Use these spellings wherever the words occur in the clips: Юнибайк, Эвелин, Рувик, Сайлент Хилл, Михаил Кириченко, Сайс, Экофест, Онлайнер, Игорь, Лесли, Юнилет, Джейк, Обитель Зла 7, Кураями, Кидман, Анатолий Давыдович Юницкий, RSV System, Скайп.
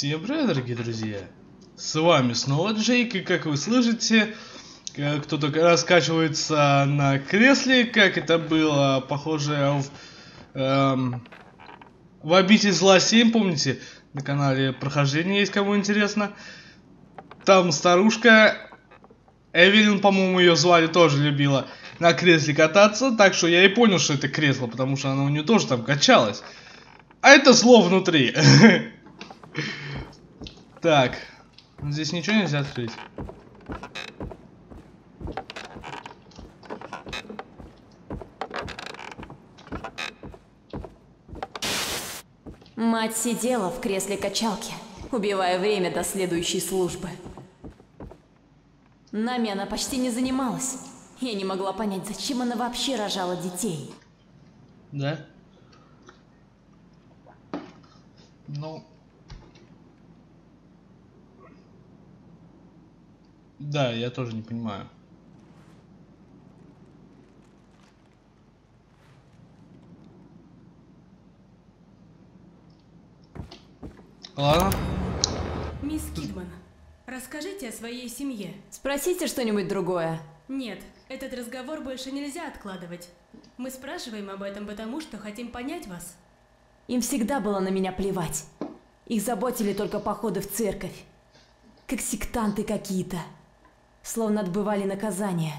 Всем привет, дорогие друзья! С вами снова Джейк, и как вы слышите, кто-то раскачивается на кресле, как это было, похоже, в Обитель Зла 7, помните? На канале прохождение есть, кому интересно. Там старушка, Эвелин, по-моему, ее звали, тоже любила на кресле кататься, так что я и понял, что это кресло, потому что оно у нее тоже там качалось. А это зло внутри. Так, здесь ничего нельзя открыть. Мать сидела в кресле качалки, убивая время до следующей службы. Нами она почти не занималась. Я не могла понять, зачем она вообще рожала детей. Да? Ну... Да, я тоже не понимаю. Ладно. Мисс Кидман, расскажите о своей семье. Спросите что-нибудь другое. Нет, этот разговор больше нельзя откладывать. Мы спрашиваем об этом, потому что хотим понять вас. Им всегда было на меня плевать. Их заботили только походы в церковь. Как сектанты какие-то. Словно отбывали наказание.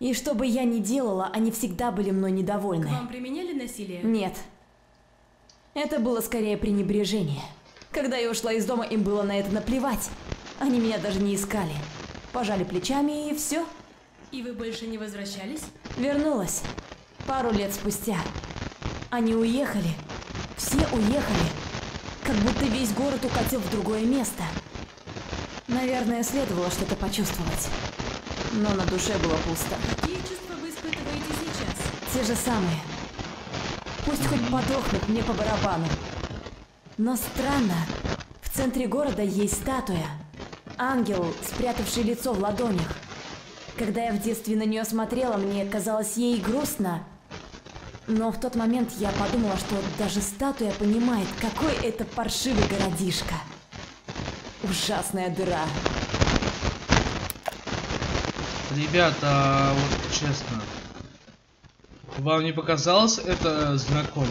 И что бы я ни делала, они всегда были мной недовольны. К вам применяли насилие? Нет. Это было скорее пренебрежение. Когда я ушла из дома, им было на это наплевать. Они меня даже не искали. Пожали плечами и все. И вы больше не возвращались? Вернулась. Пару лет спустя. Они уехали. Все уехали. Как будто весь город укатил в другое место. Наверное, следовало что-то почувствовать, но на душе было пусто. Какие чувства вы испытываете сейчас? Те же самые. Пусть хоть подохнут, мне по барабану. Но странно, в центре города есть статуя. Ангел, спрятавший лицо в ладонях. Когда я в детстве на нее смотрела, мне казалось ей грустно. Но в тот момент я подумала, что даже статуя понимает, какой это паршивый городишко. Ужасная дыра. Ребята, вот честно, вам не показалось это знакомо?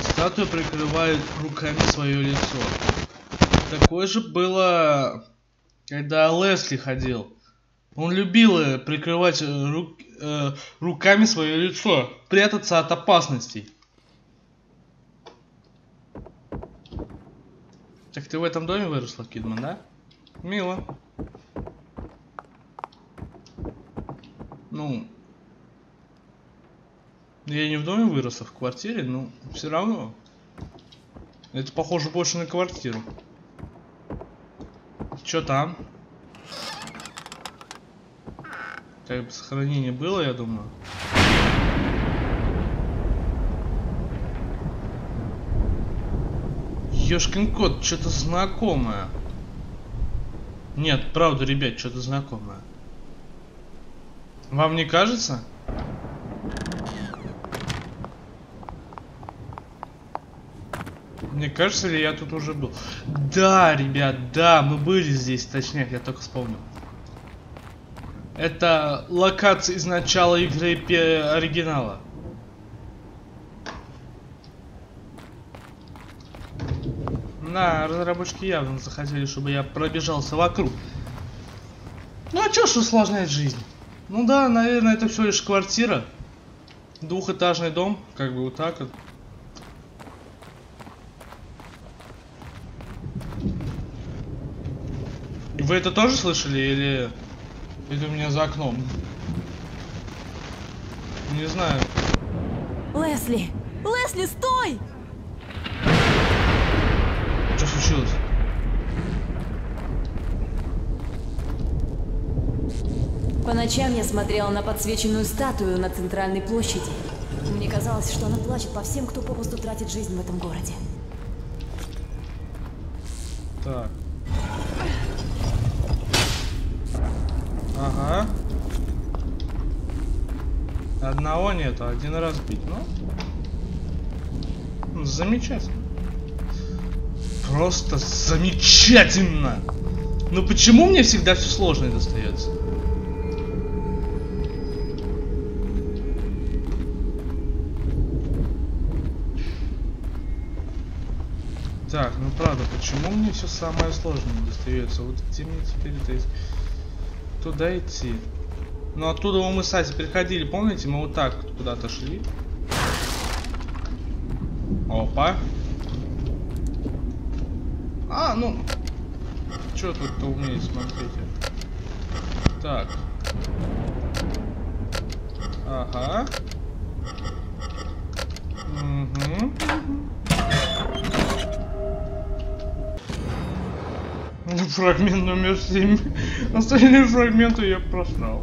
Статуя прикрывает руками свое лицо. Такое же было, когда Лесли ходил. Он любил прикрывать руками свое лицо, прятаться от опасностей. Так ты в этом доме выросла, Кидман, да? Мило. Ну, я не в доме вырос, а в квартире, но все равно. Это похоже больше на квартиру. Чё там? Как бы сохранение было, я думаю. Ёшкин кот, что-то знакомое. Нет, правда, ребят, что-то знакомое. Вам не кажется? Мне кажется, ли я тут уже был? Да, ребят, да, мы были здесь, точнее, я только вспомнил. Это локация из начала игры оригинала. Да, разработчики явно захотели, чтобы я пробежался вокруг. Ну а чё ж усложняет жизнь? Ну да, наверное, это всего лишь квартира. Двухэтажный дом, как бы вот так вот. Вы это тоже слышали или... Это у меня за окном? Не знаю. Лесли! Лесли, стой! Что случилось? По ночам я смотрела на подсвеченную статую на центральной площади. Мне казалось, что она плачет по всем, кто попусту тратит жизнь в этом городе. Так. Ага. Одного нет, а один разбит. Ну, замечательно. Просто замечательно! Ну почему мне всегда все сложное достается? Так, ну правда, почему мне все самое сложное достается? Вот где мне теперь это есть? Туда идти. Но оттуда мы с Сайсом приходили, помните? Мы вот так куда-то шли. Опа. А, ну. Че тут-то умеет, смотрите. Так. Ага. Угу. Фрагмент номер 7. Остальные фрагменты я просрал.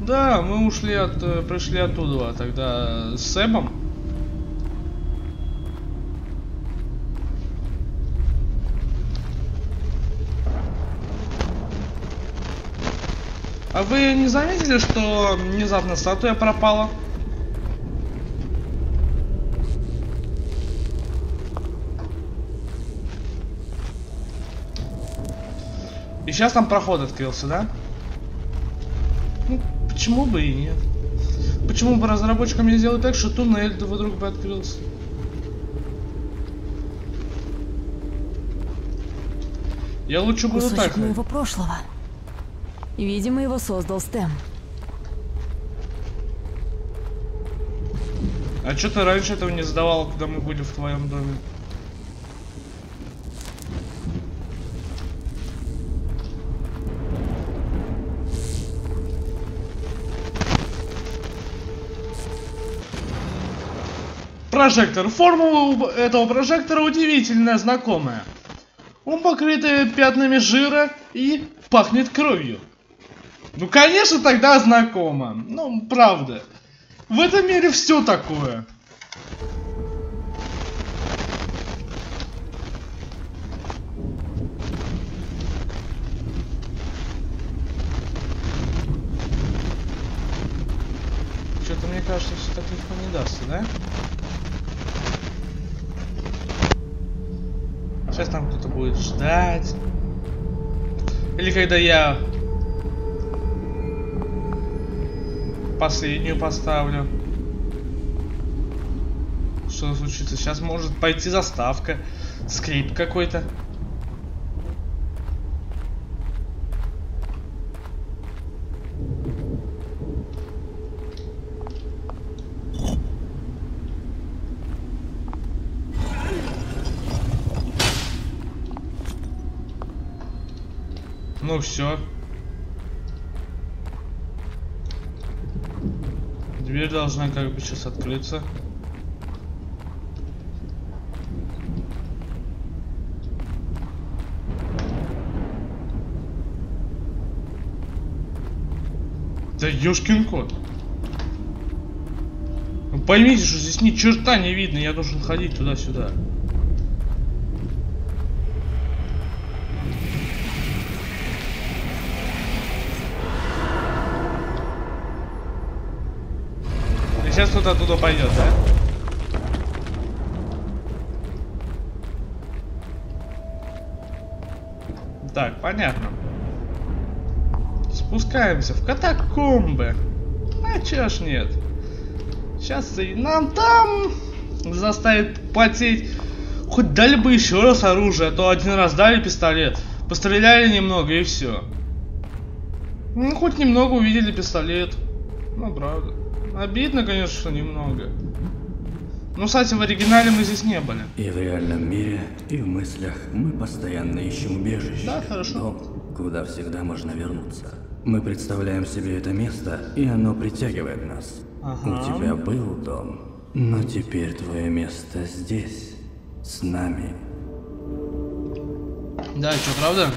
Да, мы ушли от... пришли оттуда тогда с Себом. А вы не заметили, что внезапно статуя пропала? И сейчас там проход открылся, да? Ну, почему бы и нет? Почему бы разработчикам не сделать так, что туннель вдруг бы открылся? Я лучше буду так. Кусочек моего прошлого. Видимо, его создал Стэм. А что ты раньше этого не задавал, когда мы были в твоем доме? Прожектор. Форма этого прожектора удивительно знакомая. Он покрыт пятнами жира и пахнет кровью. Ну, конечно, тогда знакомо. Ну, правда. В этом мире все такое. Что-то мне кажется, все так легко не дастся, да? Сейчас там кто-то будет ждать. Или когда я... последнюю поставлю. Что случится? Сейчас может пойти заставка. Скрип какой-то. Ну все. Дверь должна как бы сейчас открыться. Да ёшкин кот. Ну, поймите, что здесь ни черта не видно. Я должен ходить туда-сюда. Сейчас кто-то оттуда пойдет, да? Так, понятно. Спускаемся в катакомбы. А чё ж нет? Сейчас и нам там заставит потеть. Хоть дали бы еще раз оружие, а то один раз дали пистолет, постреляли немного и все. Ну, хоть немного увидели пистолет. Ну, правда. Обидно, конечно, что немного. Ну, кстати, в оригинале мы здесь не были. И в реальном мире, и в мыслях мы постоянно ищем убежище. Да, хорошо. Дом, куда всегда можно вернуться. Мы представляем себе это место, и оно притягивает нас. Ага. У тебя был дом, но теперь твое место здесь, с нами. Да, что, правда?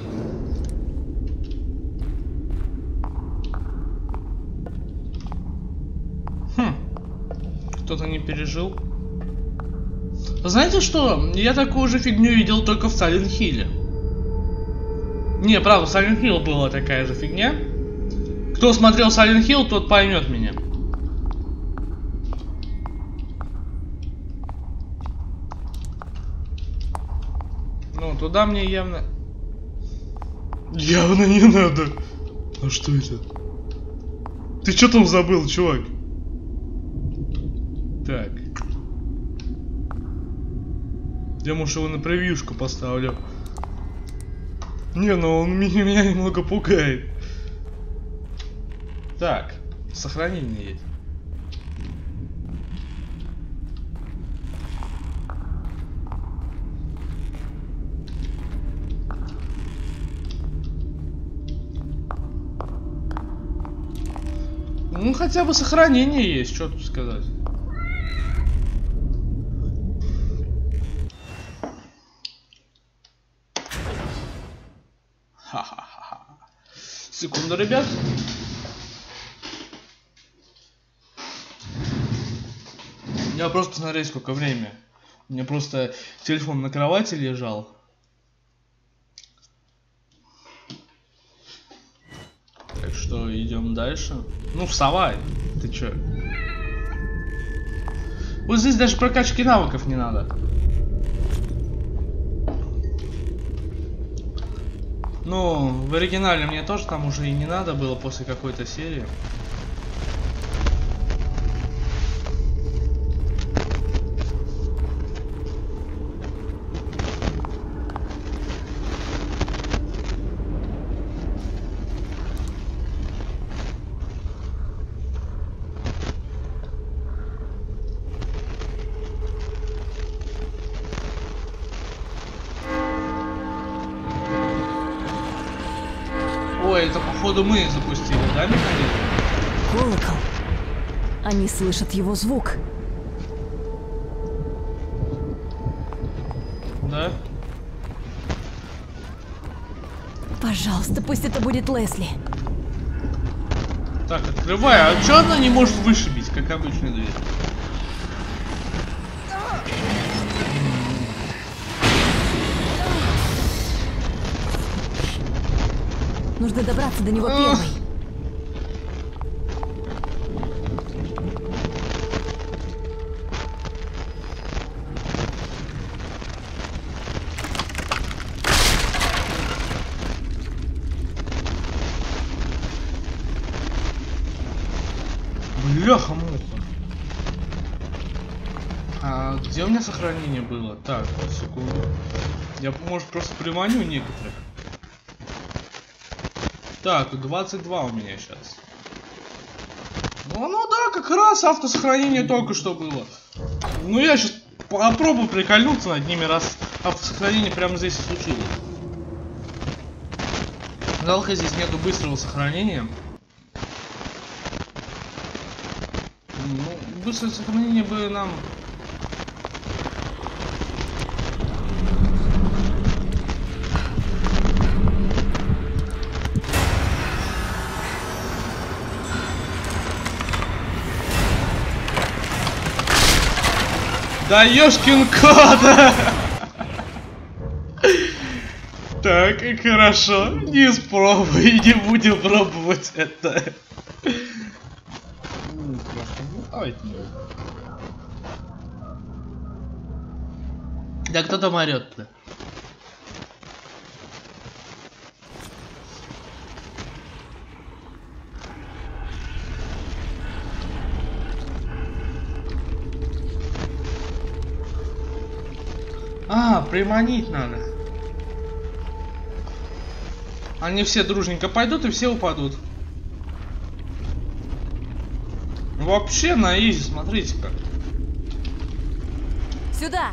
Кто-то не пережил. Знаете что? Я такую же фигню видел только в Сайлент Хилле. Не, правда, в Сайлент Хилл была такая же фигня. Кто смотрел Сайлент Хилл, тот поймет меня. Ну, туда мне явно... Явно не надо. А что это? Ты что там забыл, чувак? Так. Я, может, его на превьюшку поставлю. Не, ну он меня немного пугает. Так, сохранение есть. Ну хотя бы сохранение есть, что тут сказать. Секунду, ребят. Я просто посмотрел, сколько времени. У меня просто телефон на кровати лежал. Так что идем дальше. Ну вставай, ты чё? Вот здесь даже прокачки навыков не надо. Ну, в оригинале мне тоже там уже и не надо было после какой-то серии. Мы запустили, да, механизм? Колокол. Они слышат его звук. Да? Пожалуйста, пусть это будет Лесли. Так, открывай. А чё она не может вышибить, как обычная дверь? Нужно добраться до него первой. Бляха-муха. А где у меня сохранение было? Так, секунду. Я, может, просто приманю некоторых. Так, 22 у меня сейчас. Ну да, как раз автосохранение только что было. Ну я сейчас попробую прикольнуться над ними, раз автосохранение прямо здесь и случилось. Жалко, здесь нету быстрого сохранения. Ну, быстрое сохранение бы нам... Да ёшкин кот! Так, хорошо. Не спробуй, не будем пробовать это. Да кто там орёт-то? А, приманить надо. Они все дружненько пойдут и все упадут. Вообще на изи, смотрите-ка. Сюда.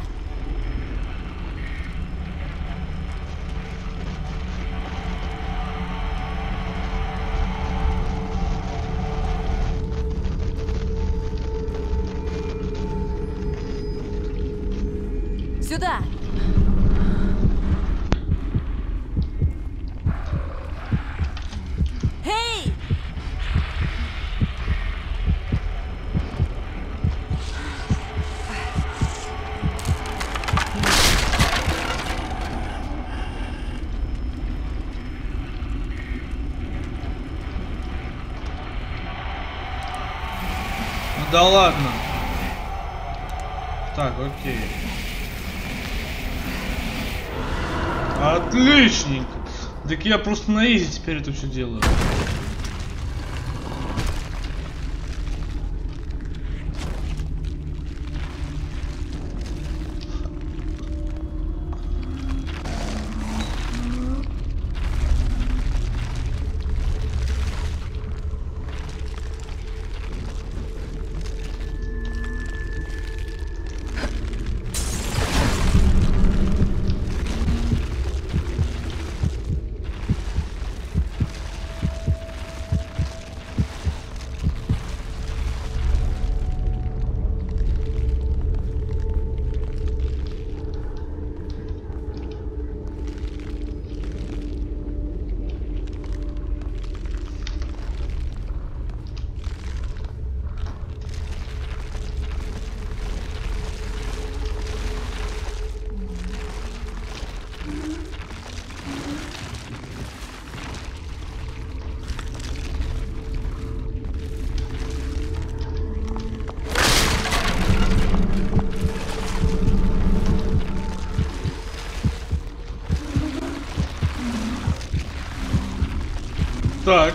Сюда. Эй! Да ладно. Так, окей. Отличненько. Так я просто на изи теперь это все делаю. Так.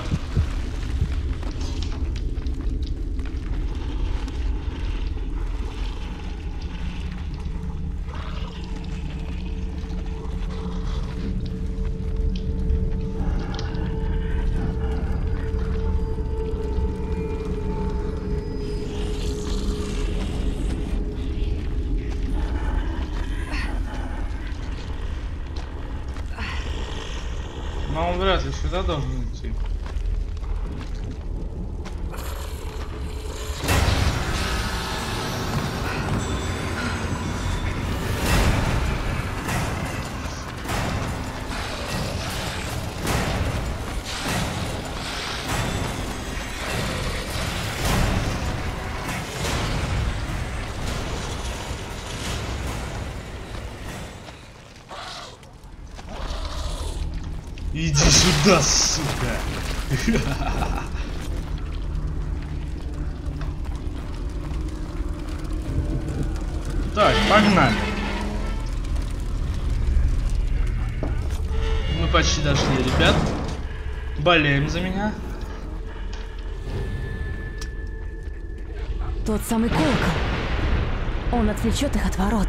Но он вряд ли сюда должен идти. Иди сюда, сука! Так, погнали! Мы почти дошли, ребят. Болеем за меня. Тот самый колокол. Он отвлечет их от ворот.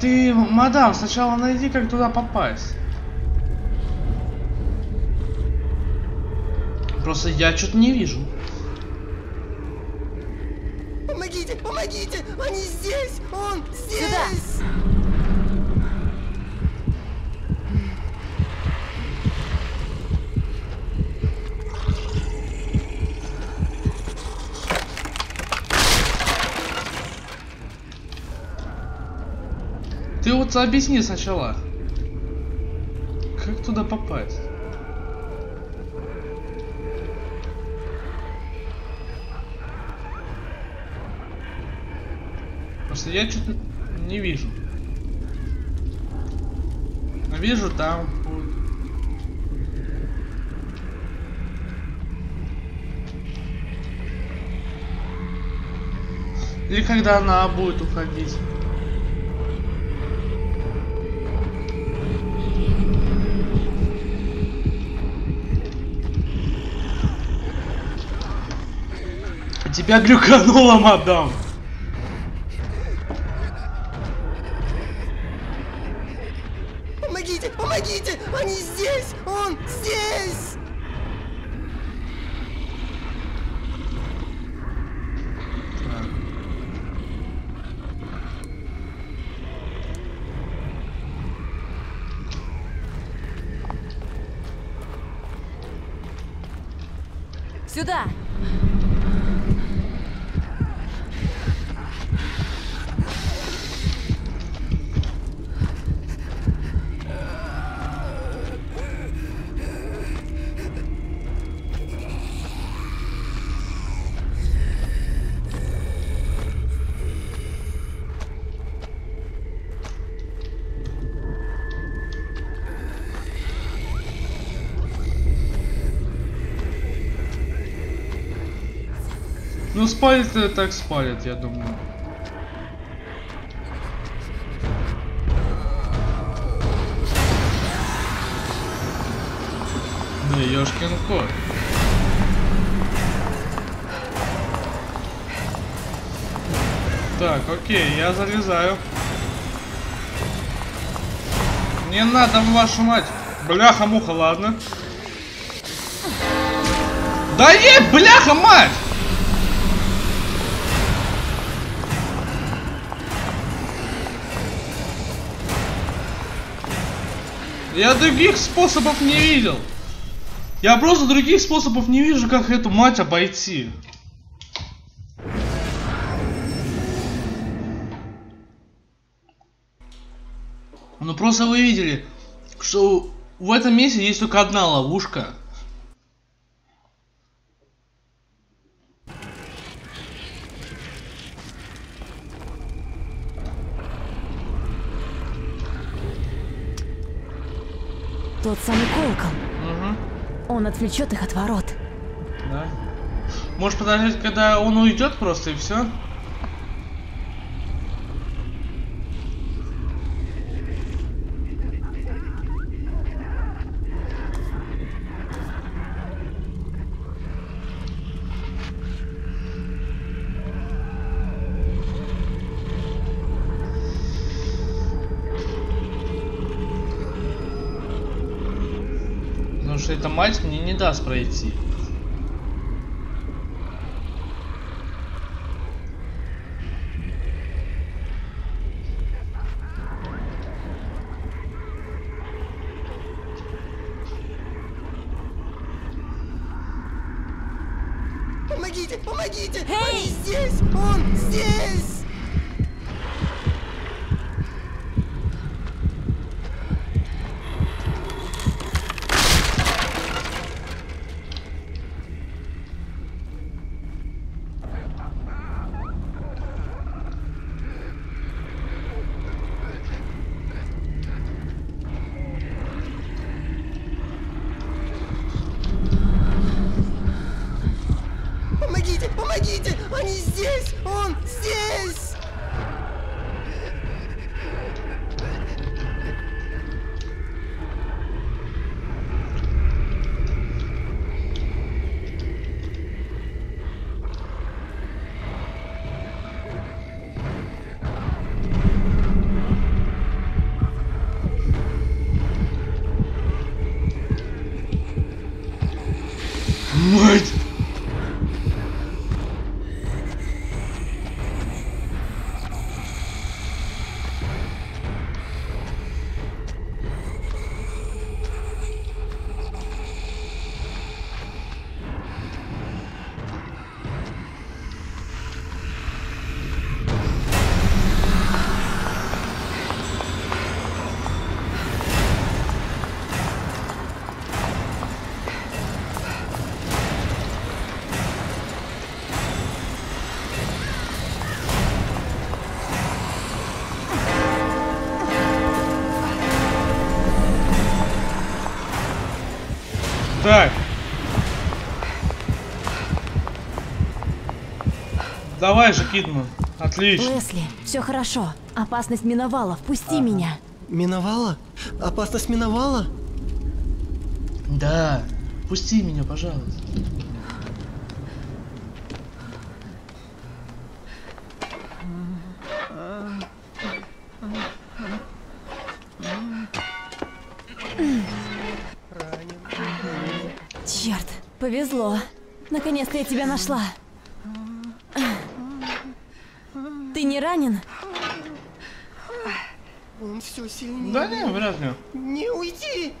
Ты, мадам, сначала найди, как туда попасть. Просто я что-то не вижу. Помогите, помогите! Они здесь! Он здесь! Сюда. Объясни сначала, как туда попасть. Просто я что-то не вижу. Но вижу там. Или когда она будет уходить. Тебя глюканула, мадам. Помогите, помогите! Они здесь! Он здесь! Сюда! Ну спалит так спалит, я думаю. Ну ёшкин кот. Так, окей, я залезаю. Не надо, вашу мать. Бляха-муха, ладно. Да ей, бляха-мать! Я других способов не видел. Я просто других способов не вижу, как эту мать обойти. Ну просто вы видели, что в этом месте есть только одна ловушка. Тот самый колокол. Угу. Он отвлечет их от ворот. Да. Может подождать, когда он уйдет просто и все? Эта мать мне не даст пройти. Помогите, помогите! Hey! Он здесь! Он здесь! Так. Давай же, Кидман. Отлично. Лесли, все хорошо. Опасность миновала. Впусти меня. Миновала? Опасность миновала? Да. Пусти меня, пожалуйста. Повезло. Наконец-то я тебя нашла. Ты не ранен? Он все сильнее. Да не, вряд ли. Не уйди.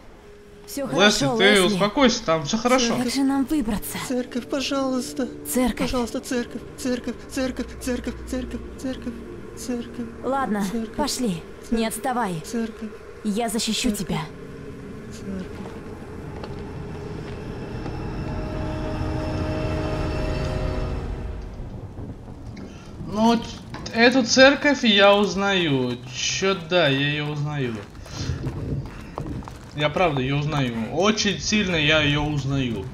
Все хорошо, Лесли, ты успокойся, там все хорошо. Как же нам выбраться? Церковь, пожалуйста. Церковь. Пожалуйста, церковь, церковь, церковь, церковь, церковь, церковь, церковь. Ладно, церковь, пошли. Церковь, не отставай. Церковь. Я защищу церковь, тебя. Церковь. Ну вот эту церковь я узнаю. Чё, да, я ее узнаю. Я правда ее узнаю. Очень сильно я ее узнаю.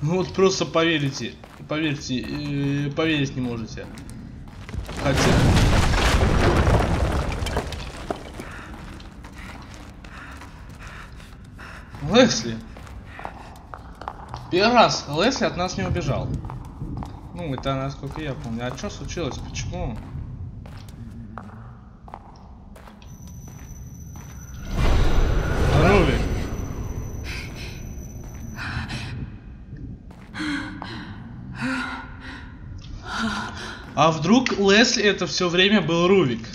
Вот просто поверите. Поверьте, поверить не можете. Хотя... Лесли. Первый раз Лесли от нас не убежал. Ну, это насколько я помню. А что случилось? Почему? Рувик. А вдруг Лесли это все время был Рувик?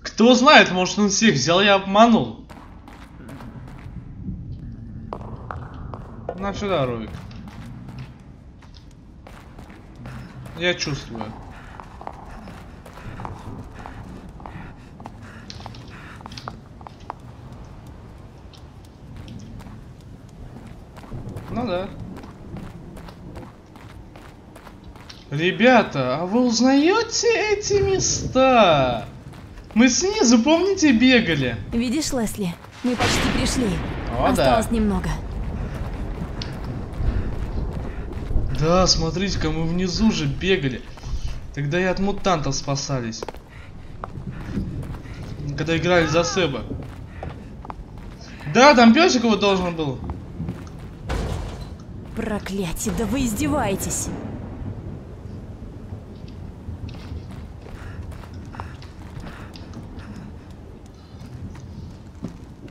Кто знает, может, он всех взял и обманул. На сюда, Рувик. Я чувствую. Ну да. Ребята, а вы узнаете эти места? Мы снизу, помните, бегали? Видишь, Лесли, мы почти пришли. О, осталось да. Немного. Да, смотрите-ка, мы внизу же бегали. Тогда и от мутантов спасались. Когда играли за Себа. Да, там пёсик его должен был. Проклятие, да вы издеваетесь.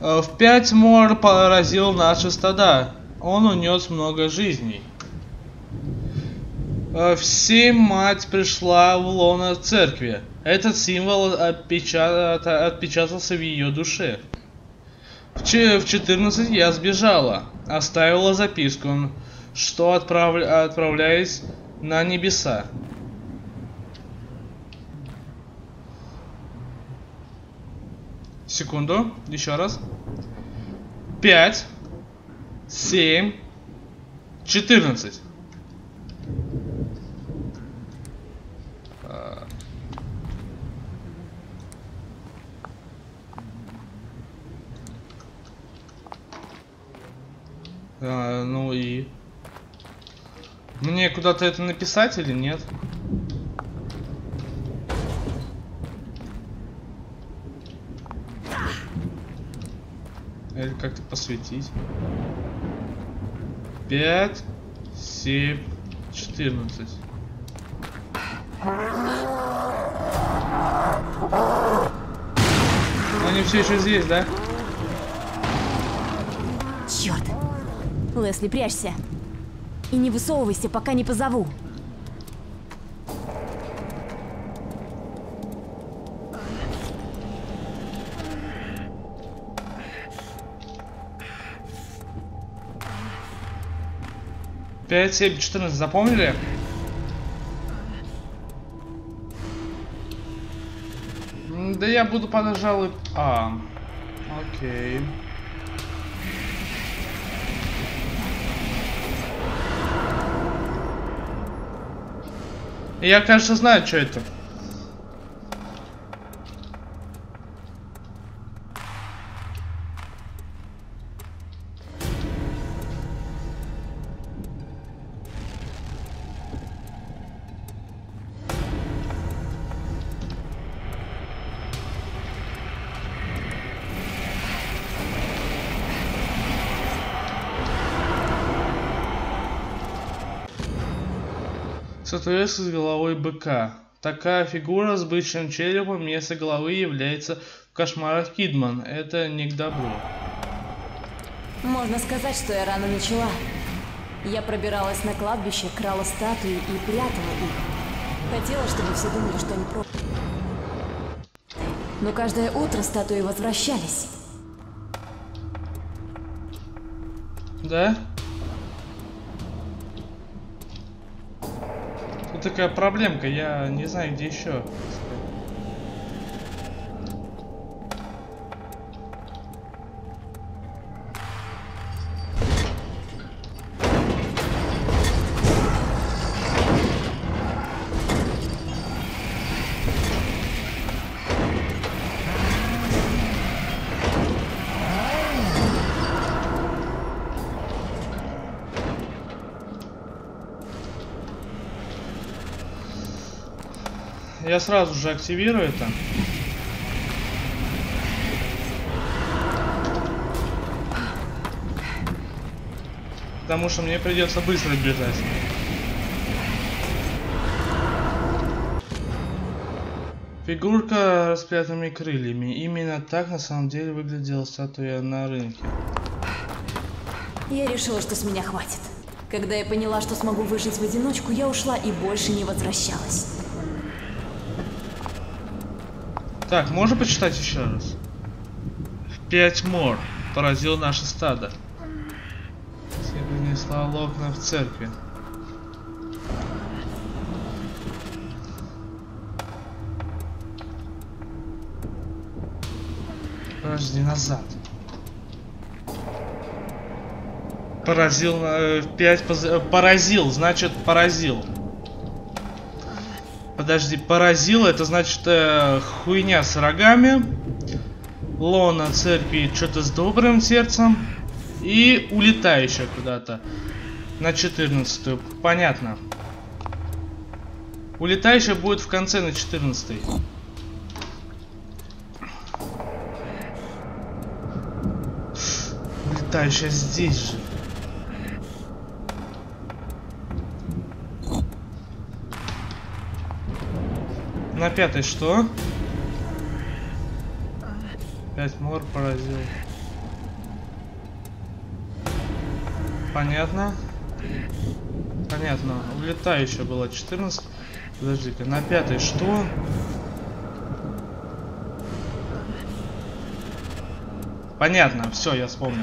В 5 мор поразил наши стада. Он унес много жизней. Всем мать пришла в лоно церкви. Этот символ отпечатался в ее душе. В 14 я сбежала. Оставила записку, что отправляясь на небеса. Секунду, еще раз. 5, 7, 14. Ну и... Мне куда-то это написать или нет? Или как-то посвятить? 5, 7, 14. Они все еще здесь, да? Черт! Лесли, прячься. И не высовывайся, пока не позову. Пять, семь, 14, запомнили? Да я буду, пожалуй... А, окей. Я, кажется, знаю, что это. Статуэтка с головой быка. Такая фигура с бычьим черепом вместо головы является в кошмарах Кидман. Это не к добру. Можно сказать, что я рано начала. Я пробиралась на кладбище, крала статуи и прятала их. Хотела, чтобы все думали, что они просто. Но каждое утро статуи возвращались. Да? Такая проблемка, я не знаю, где еще. Я сразу же активирую это. потому что мне придется быстро бежать. Фигурка с распятыми крыльями. Именно так на самом деле выглядела статуя на рынке. Я решила, что с меня хватит. Когда я поняла, что смогу выжить в одиночку, я ушла и больше не возвращалась. Так, можно почитать еще раз? Пять мор поразил наше стадо. Я принесла локна в церкви. Подожди, назад. Поразил, 5, поразил, значит поразил. Подожди, поразил, это значит хуйня с рогами. Лона церкви, что-то с добрым сердцем. И улетай еще куда-то. На 14-ю, понятно. Улетай еще будет в конце на 14-й. Улетающая здесь же. На 5-й что? 5 мор поразил. Понятно. Понятно. Улетай еще было 14. Подожди-ка, на 5-й что? Понятно, все, я вспомнил.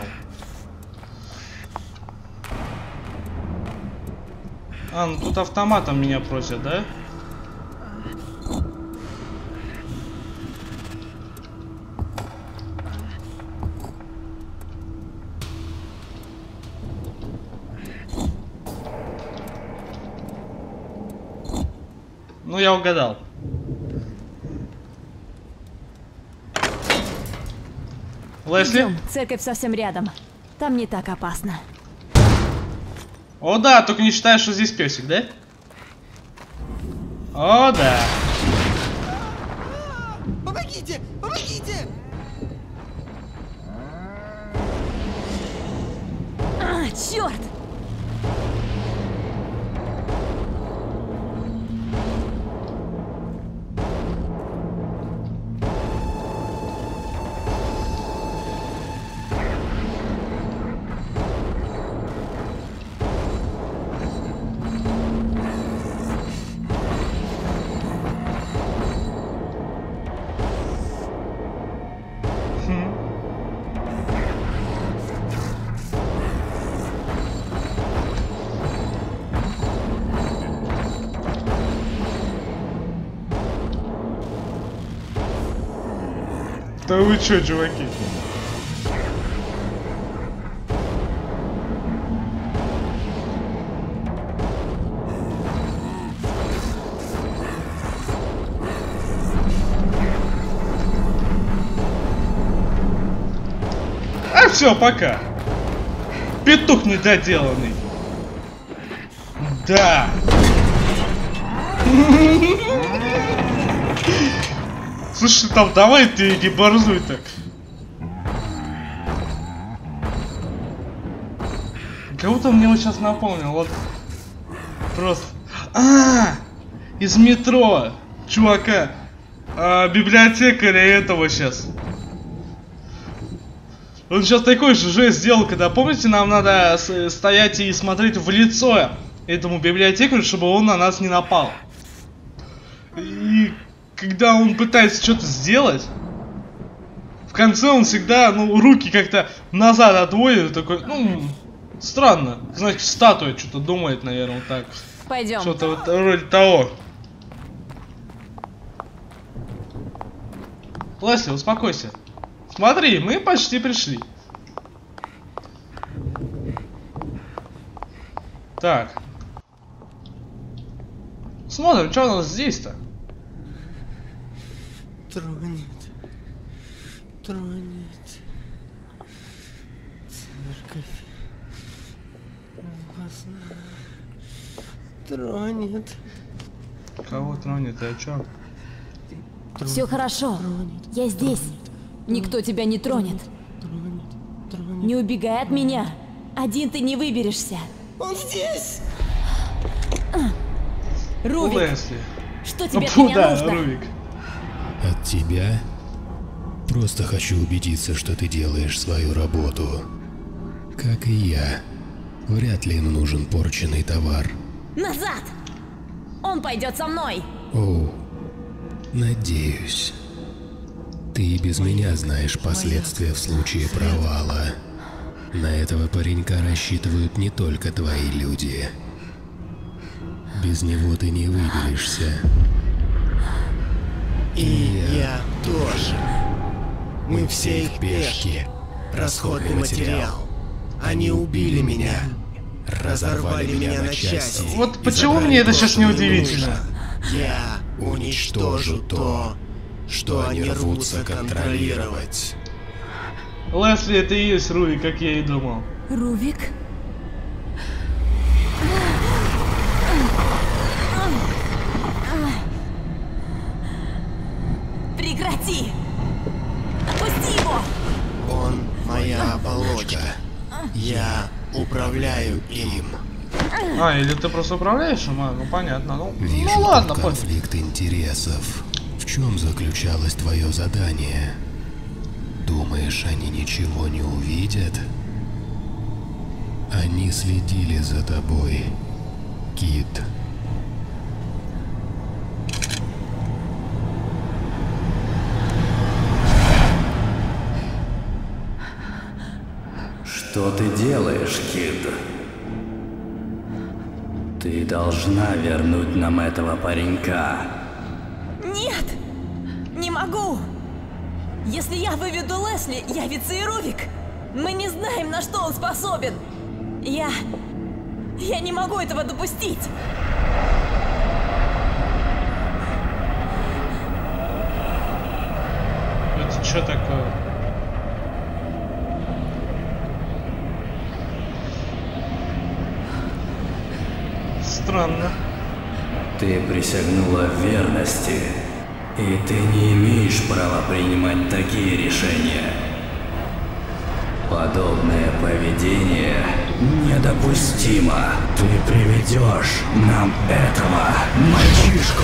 А, ну тут автоматом меня просят, да? Ну, я угадал. Лесли? Идем. Церковь совсем рядом. Там не так опасно. О, да, только не считаешь, что здесь песик, да? О, да. Помогите! Помогите! А, черт! Да вы чё, чуваки? А все, пока. Петух недоделанный. Да. Слушай, там давай ты не борзуй так. Кого-то мне вот сейчас напомнил, вот. Просто. А! Из метро! Чувака! Библиотекаря этого сейчас. Он сейчас такой же жест сделал, когда, помните, нам надо стоять и смотреть в лицо этому библиотекарю, чтобы он на нас не напал. И... когда он пытается что-то сделать, в конце он всегда, ну, руки как-то назад отводит, такой, ну, странно. Значит, статуя что-то думает, наверное, вот так. Пойдем. Что-то вот вроде того. Лесли, успокойся. Смотри, мы почти пришли. Так. Смотрим, что у нас здесь-то. Тронет, тронет, церковь, опасно, тронет. Кого тронет, а чё? Все хорошо, тронет, я здесь, тронет, никто тебя не тронет, тронет, тронет, не убегай от меня, Один ты не выберешься. Он здесь! Рувик! Что тебе от меня нужно? Рувик. От тебя? Просто хочу убедиться, что ты делаешь свою работу. Как и я. Вряд ли им нужен порченный товар. Назад! Он пойдет со мной! О, надеюсь. Ты и без меня знаешь последствия в случае провала. На этого паренька рассчитывают не только твои люди. Без него ты не выберешься. И я тоже. Мы все их пешки. Расходный материал. Они убили меня. Разорвали меня на части. Вот почему мне это сейчас не удивительно? Я уничтожу то, что они рвутся контролировать. Лесли, это и есть Рувик, как я и думал. Рувик? Прекрати! Отпусти его! Он моя оболочка. Я управляю им. А, или ты просто управляешь им? А, ну понятно. Ну, вижу, ну ладно, конфликт интересов. В чем заключалось твое задание? Думаешь, они ничего не увидят? Они следили за тобой, Кит. Что ты делаешь, Кит? Ты должна вернуть нам этого паренька. Нет! Не могу! Если я выведу Лесли, явится и Рувик. Мы не знаем, на что он способен. Я не могу этого допустить. Это что такое? Странно. Ты присягнула верности. И ты не имеешь права принимать такие решения. Подобное поведение недопустимо. Ты приведешь нам этого мальчишку.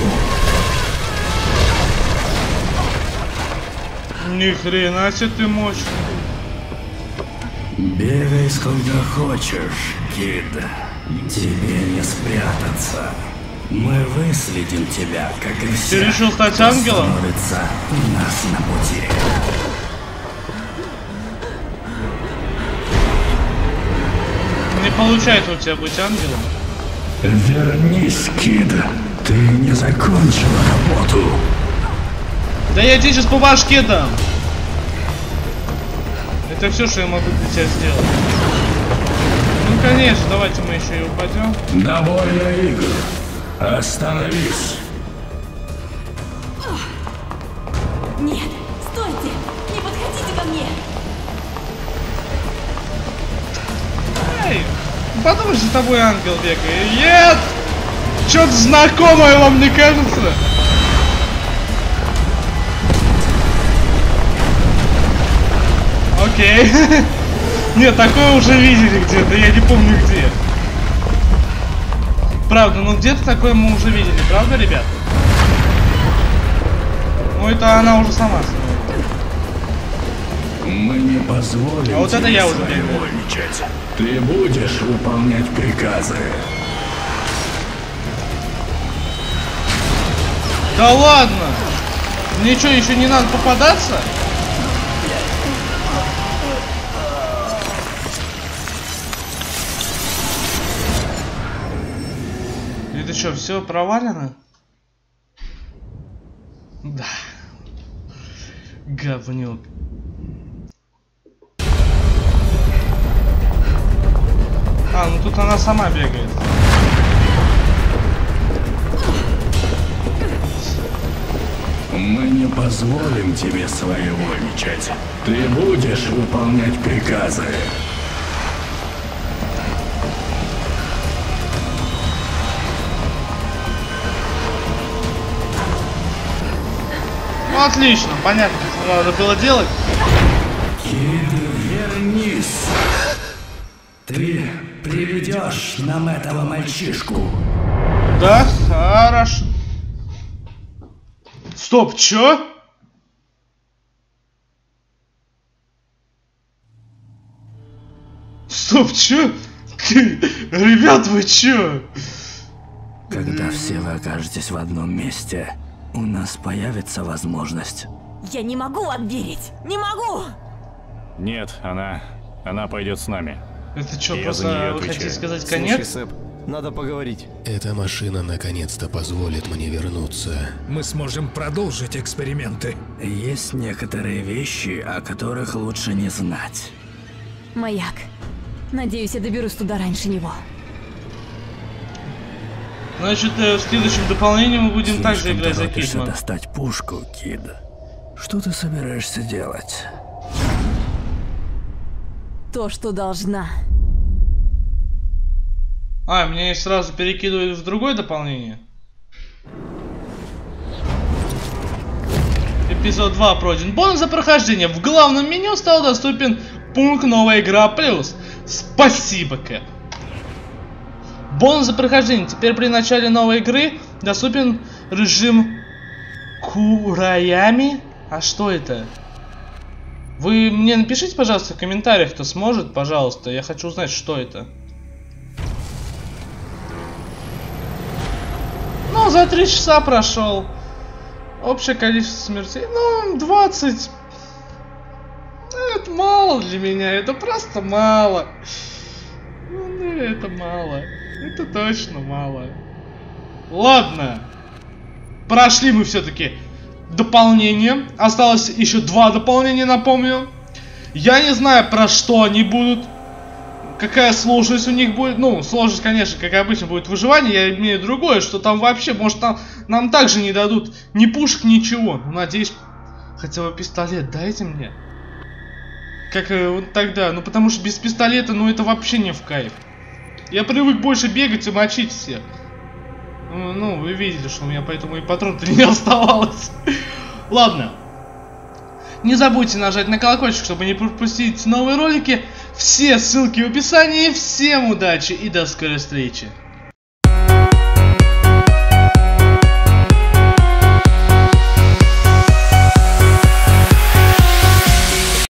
Ни хрена себе ты мощный. Бегай сколько хочешь, Кид. Тебе не спрятаться. Мы выследим тебя, как и все. Ты решил стать ангелом? Становится у нас на пути. Не получается у тебя быть ангелом. Вернись, Кид. Ты не закончила работу. Да я тебе сейчас по башке дам. Это все, что я могу для тебя сделать. Ну конечно, давайте мы еще и упадем. Довольно игр. Остановись! Нет, стойте! Не подходите ко мне! Эй! Подумай, за тобой ангел бегает. Нет! Чё-то знакомое вам не кажется? Окей. Нет, такое уже видели где-то, я не помню где. Правда, ну где-то такое мы уже видели, правда, ребят? Ну это она уже сама. Мы не позволим. А вот это я уже вольничать. Ты будешь выполнять приказы. Да ладно! Мне что, еще не надо попадаться? Что, все провалено? Да. Говнюк. А, ну тут она сама бегает. Мы не позволим тебе своевольничать. Ты будешь выполнять приказы. Отлично, понятно, что надо было делать. Кид, вернись. Ты приведешь нам этого мальчишку. Да, хорошо. Стоп, чё? Стоп, чё? Ребят, вы чё? Когда все вы окажетесь в одном месте, у нас появится возможность. Я не могу отберить! Не могу! Нет, она пойдет с нами. Это что, просто вы хотите сказать конец? Слушай, Сэп, надо поговорить. Эта машина наконец-то позволит мне вернуться. Мы сможем продолжить эксперименты. Есть некоторые вещи, о которых лучше не знать. Маяк. Надеюсь, я доберусь туда раньше него. Значит, в следующем дополнении мы будем также играть за Кидмана. Достать пушку, Кид. Что ты собираешься делать? То, что должна. А, меня сразу перекидывают в другое дополнение. Эпизод 2 пройден. Бонус за прохождение. В главном меню стал доступен пункт «Новая игра плюс». Спасибо, Кэп. Бонус за прохождение. Теперь при начале новой игры доступен режим Кураями. А что это? Вы мне напишите, пожалуйста, в комментариях, кто сможет, пожалуйста. Я хочу узнать, что это. Ну, за 3 часа прошел. Общее количество смертей. Ну, 20. Это мало для меня. Это просто мало. Это мало. Это точно мало. Ладно. Прошли мы все-таки дополнение. Осталось еще 2 дополнения, напомню. Я не знаю, про что они будут. Какая сложность у них будет. Ну, сложность, конечно, как обычно, будет выживание. Я имею другое, что там вообще, может, там, нам также не дадут ни пушек, ничего. Надеюсь, хотя бы пистолет дайте мне. Как вот тогда. Ну, потому что без пистолета, ну, это вообще не в кайф. Я привык больше бегать и мочить всех. Ну, вы видели, что у меня поэтому и патрон-то не оставалось. Ладно. Не забудьте нажать на колокольчик, чтобы не пропустить новые ролики. Все ссылки в описании. Всем удачи и до скорой встречи.